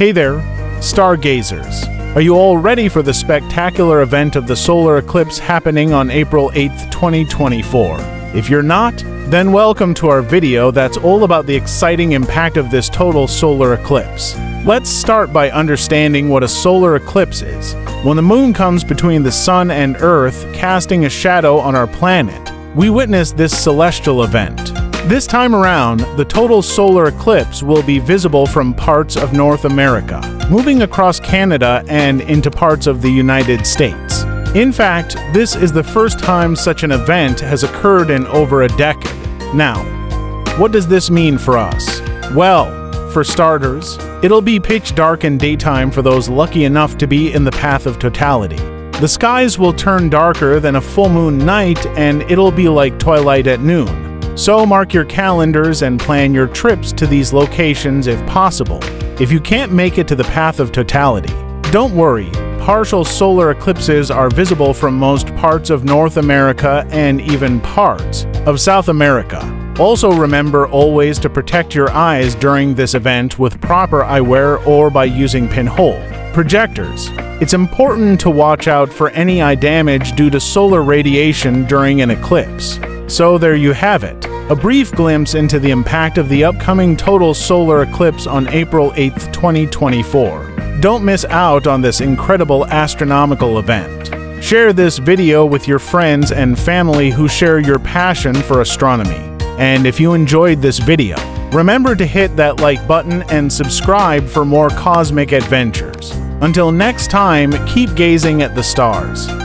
Hey there, stargazers! Are you all ready for the spectacular event of the solar eclipse happening on April 8, 2024? If you're not, then welcome to our video that's all about the exciting impact of this total solar eclipse. Let's start by understanding what a solar eclipse is. When the moon comes between the sun and Earth, casting a shadow on our planet, we witness this celestial event. This time around, the total solar eclipse will be visible from parts of North America, moving across Canada and into parts of the United States. In fact, this is the first time such an event has occurred in over a decade. Now, what does this mean for us? Well, for starters, it'll be pitch dark in daytime for those lucky enough to be in the path of totality. The skies will turn darker than a full moon night, and it'll be like twilight at noon. So mark your calendars and plan your trips to these locations if possible. If you can't make it to the path of totality, don't worry. Partial solar eclipses are visible from most parts of North America and even parts of South America. Also remember always to protect your eyes during this event with proper eyewear or by using pinhole projectors. It's important to watch out for any eye damage due to solar radiation during an eclipse. So there you have it. A brief glimpse into the impact of the upcoming total solar eclipse on April 8, 2024. Don't miss out on this incredible astronomical event. Share this video with your friends and family who share your passion for astronomy. And if you enjoyed this video, remember to hit that like button and subscribe for more cosmic adventures. Until next time, keep gazing at the stars.